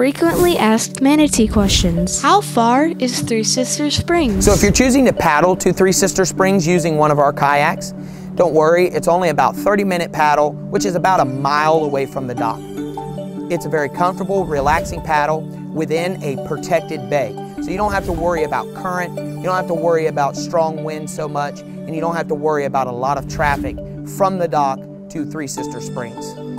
Frequently asked manatee questions. How far is Three Sisters Springs? So if you're choosing to paddle to Three Sisters Springs using one of our kayaks, don't worry, it's only about 30-minute paddle, which is about a mile away from the dock. It's a very comfortable, relaxing paddle within a protected bay. So you don't have to worry about current, you don't have to worry about strong wind so much, and you don't have to worry about a lot of traffic from the dock to Three Sisters Springs.